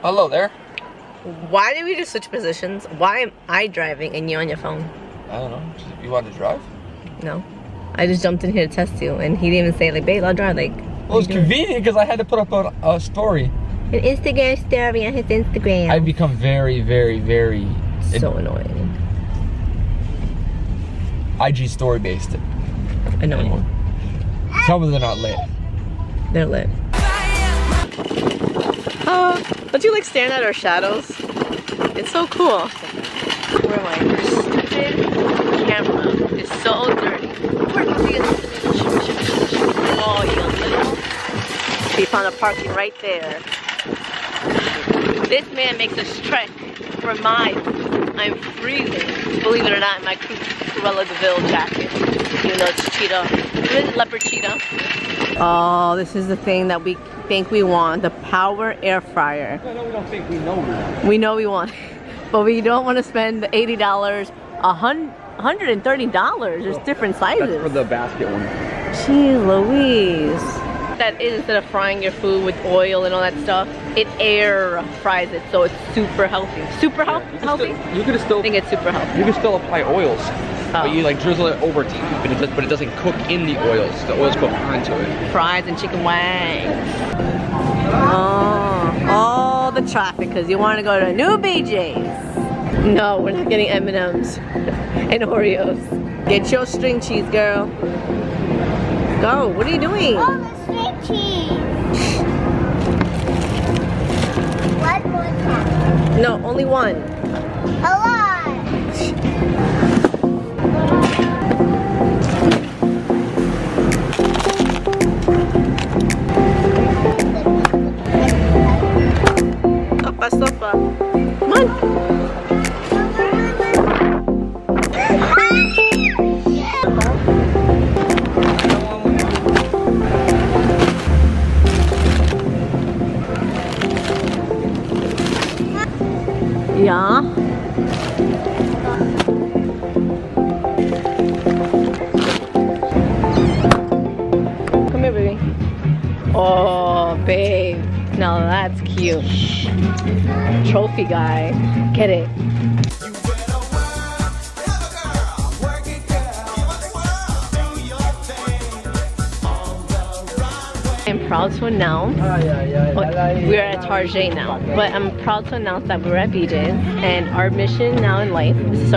Hello there. Why did we just switch positions? Why am I driving and you on your phone? I don't know. You wanted to drive? No. I just jumped in here to test you, and he didn't even say, like, babe, I'll drive. Like, well, it's convenient because I had to put up a story. An Instagram story on his Instagram. I've become very, very, very... so annoying. IG story based. Annoying. Tell me they're not lit. They're lit. Don't you like staring at our shadows? It's so cool. Where am I? Your stupid camera is so dirty. Oh, you little. We found a parking right there. This man makes us trek for miles. I'm freezing, believe it or not, in my Cruella DeVille jacket. You know, it's cheetah. Leopard cheetah. Oh, this is the thing that we think we want, the power air fryer. No, we don't think, we know we want. We know we want, but we don't want to spend $80, $130. There's different sizes. That's for the basket one. Jeez Louise. That is, instead of frying your food with oil and all that stuff, it air fries it, so it's super healthy. Super healthy? You could still. I think it's super healthy. You can still apply oils, but you like drizzle it over top, and but it doesn't cook in the oils. The oils go onto it. Fries and chicken wings. Oh, all the traffic because you want to go to New BJ's. No, we're not getting M&Ms and Oreos. Get your string cheese, girl. Go. What are you doing? Cheese. One more time. No, only one. A lot. Sopa, sopa. Come on. Yeah. Come here, baby. Oh, babe. Now that's cute. Trophy guy. Get it. I'm proud to announce, well, we're at Target now, but I'm proud to announce that we're at BJ's, and our mission now in life is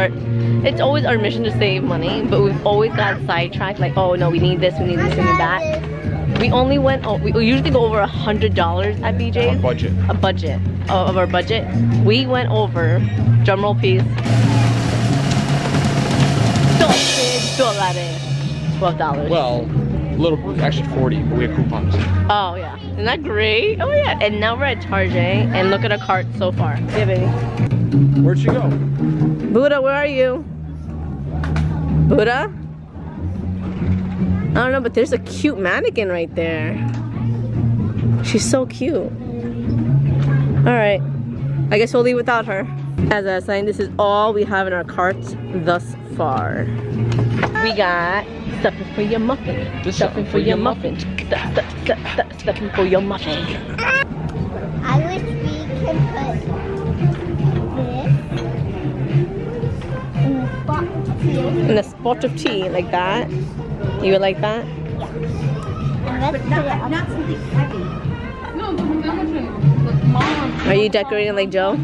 it's always our mission to save money, but we've always got sidetracked, like, oh no, we need this, we need this, we need that. We only went, we usually go over $100 at BJ's. A budget. A budget, of our budget. We went over, drumroll please, $12. Well. Little, actually 40, but we have coupons. Oh yeah, isn't that great? Oh yeah, and now we're at Target, and look at our cart so far. Yeah, baby. Where'd she go? Buddha, where are you? Buddha? I don't know, but there's a cute mannequin right there. She's so cute. All right, I guess we'll leave without her. As I was saying, this is all we have in our carts thus far. We got stuffing for your muffin. Stuffing for your muffin. Stuffing for your muffin. I wish we can put this in a spot of tea, like that. You would like that? Yeah. But not something heavy. No, but remember, Mom. Are you decorating like Joe?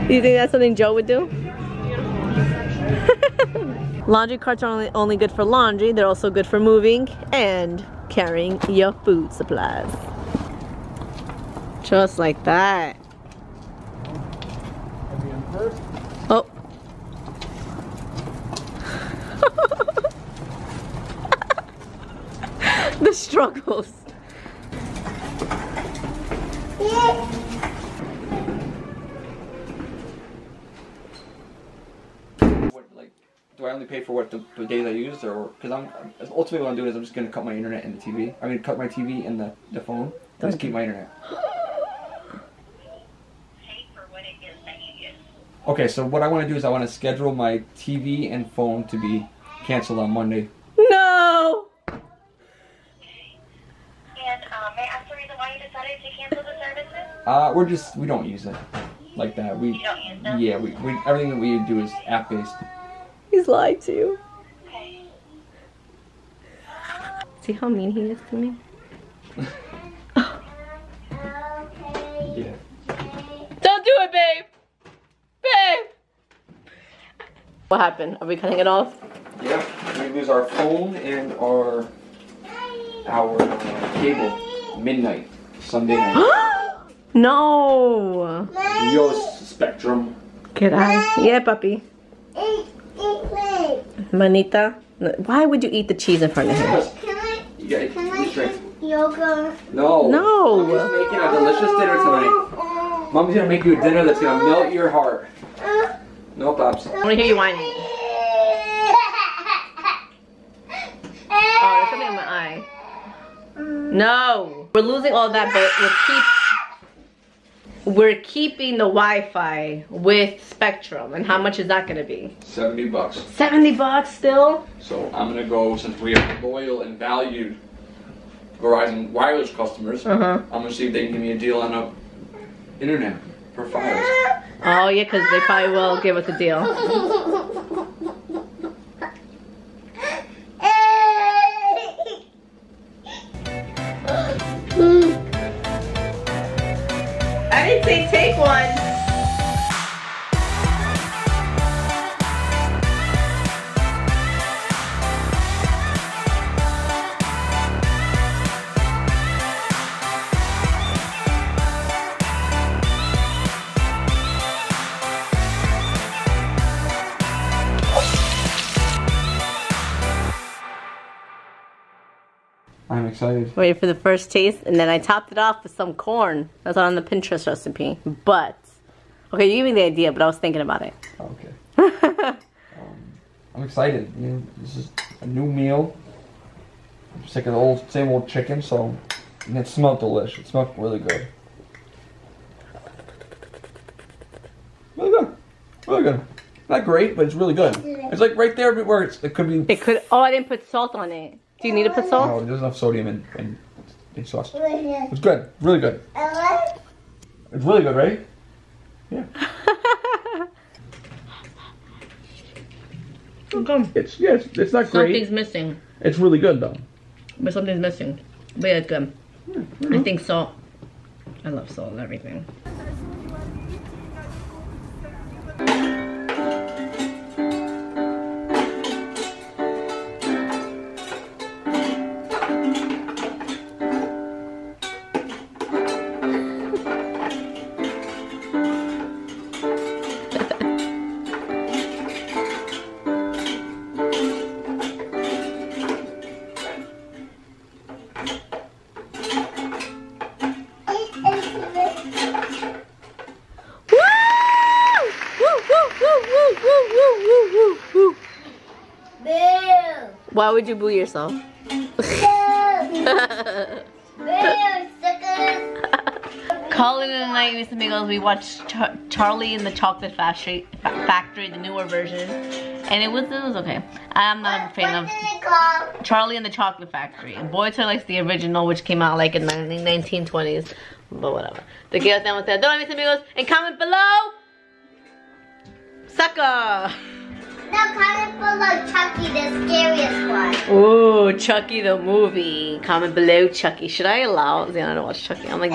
Do you think that's something Joe would do? Laundry carts are only good for laundry. They're also good for moving and carrying your food supplies. Just like that. Oh. The struggles. do I only pay for what the days I use, or because I'm ultimately what I'm doing is I'm just gonna cut my internet and the TV. I'm gonna cut my TV and the phone. And just keep my internet. Pay for what it is that you use. Okay, so what I want to do is I want to schedule my TV and phone to be canceled on Monday. No. Okay. And may I ask the reason why you decided to cancel the services? We don't use it like that. You don't use them? Yeah, we everything that we do is app based. He's lied to you. Okay. See how mean he is to me? Yeah. Don't do it, babe! Babe! What happened? Are we cutting it off? Yep. We lose our phone and our cable. Midnight. Sunday night. No! Yo, Spectrum. Get out. Yeah, puppy. Manita, why would you eat the cheese in front of him? You gotta eat this drink. Yogurt. No. No. Mom's making a delicious dinner tonight. Mom's gonna make you a dinner that's gonna melt your heart. No, Pops. I wanna hear you whining. Oh, there's something in my eye. No. We're losing all that, but we're keeping the Wi-Fi with Spectrum. And how much is that gonna be? $70. $70 still? So I'm gonna go, since we are loyal and valued Verizon wireless customers, I'm gonna see if they can give me a deal on internet for $5. Oh yeah, because they probably will give us a deal. I didn't say take one. I'm excited. Waited for the first taste, and then I topped it off with some corn. That's on the Pinterest recipe. But, okay, you gave me the idea, but I was thinking about it. Okay. I'm excited. You know, this is a new meal. I'm sick of the same old chicken, so, and it smelled delicious. It smelled really good. Really good. Really good. Not great, but it's really good. It's like right there where it could be. It could. Oh, I didn't put salt on it. Do you need to put salt? No, there's enough sodium in sauce. It's good. Really good. It's really good, right? Yeah. It's not great. Something's missing. It's really good, though. But something's missing. But yeah, it's good. I think salt. I love salt and everything. Why would you boo yourself? Colin and I used to make those. We watched Charlie and the Chocolate Factory, the newer version, and it was okay. I'm not a fan of Charlie and the Chocolate Factory. Boy Toy likes the original, which came out like in the 1920s, but whatever. The girls down with that. Don't miss amigos and comment below. Sucker. No, comment below Chucky, the scariest one. Ooh, Chucky the movie. Comment below Chucky. Should I allow Ziana to watch Chucky? I'm like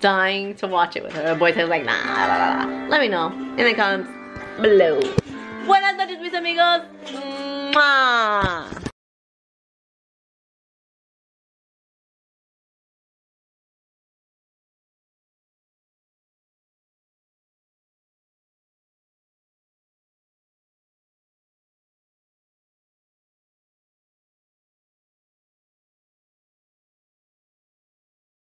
dying to watch it with her. Boy Toy's like, nah. Let me know in the comments below. Buenas noches, mis amigos. Mwah.